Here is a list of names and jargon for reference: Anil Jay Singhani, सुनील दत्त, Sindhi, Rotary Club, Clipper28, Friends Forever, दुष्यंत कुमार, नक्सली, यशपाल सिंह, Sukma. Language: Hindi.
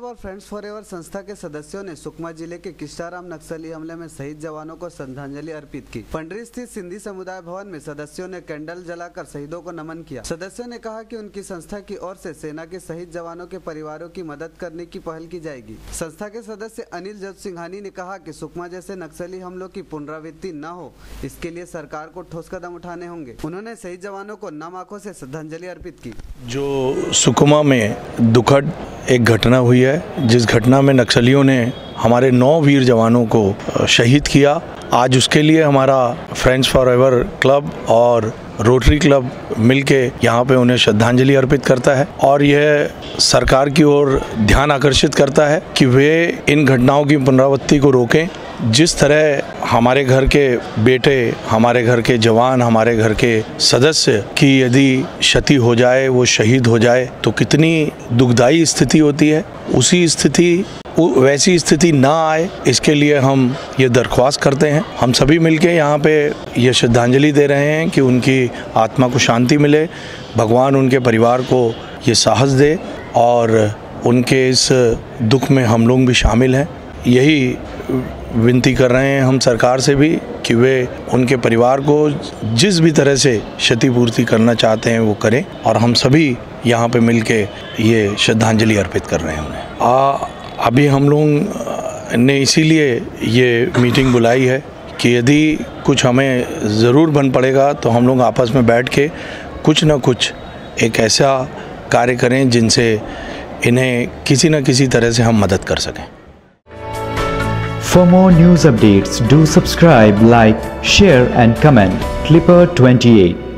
क्लब और फ्रेंड्स फॉरएवर संस्था के सदस्यों ने सुकमा जिले के किस्टाराम नक्सली हमले में शहीद जवानों को श्रद्धांजलि अर्पित की। पंडरी स्थित सिंधी समुदाय भवन में सदस्यों ने कैंडल जलाकर शहीदों को नमन किया। सदस्यों ने कहा कि उनकी संस्था की ओर से सेना के शहीद जवानों के परिवारों की मदद करने की पहल की जाएगी। संस्था के सदस्य अनिल जय सिंघानी ने कहा कि सुकमा जैसे नक्सली हमलों की पुनरावृत्ति न हो, इसके लिए सरकार को ठोस कदम उठाने होंगे। उन्होंने शहीद जवानों को नम आंखों से श्रद्धांजलि अर्पित की। जो सुकमा में दुखद एक घटना हुई है, जिस घटना में नक्सलियों ने हमारे 9 वीर जवानों को शहीद किया, आज उसके लिए हमारा फ्रेंड्स फॉरएवर क्लब और रोटरी क्लब मिलके यहाँ पे उन्हें श्रद्धांजलि अर्पित करता है और यह सरकार की ओर ध्यान आकर्षित करता है कि वे इन घटनाओं की पुनरावृत्ति को रोकें। जिस तरह हमारे घर के बेटे, हमारे घर के जवान, हमारे घर के सदस्य की यदि क्षति हो जाए, वो शहीद हो जाए तो कितनी दुखदायी स्थिति होती है, वैसी स्थिति ना आए, इसके लिए हम ये दरख्वास्त करते हैं। हम सभी मिलके यहाँ पे ये श्रद्धांजलि दे रहे हैं कि उनकी आत्मा को शांति मिले, भगवान उनके परिवार को ये साहस दे और उनके इस दुख में हम लोग भी शामिल हैं। यही विनती कर रहे हैं हम सरकार से भी कि वे उनके परिवार को जिस भी तरह से क्षतिपूर्ति करना चाहते हैं वो करें और हम सभी यहाँ पे मिलके ये श्रद्धांजलि अर्पित कर रहे हैं उन्हें। अभी हम लोग ने इसीलिए ये मीटिंग बुलाई है कि यदि कुछ हमें ज़रूर बन पड़ेगा तो हम लोग आपस में बैठ के कुछ ना कुछ एक ऐसा कार्य करें जिनसे इन्हें किसी न किसी तरह से हम मदद कर सकें। For more news updates, do subscribe, like, share and comment. Clipper28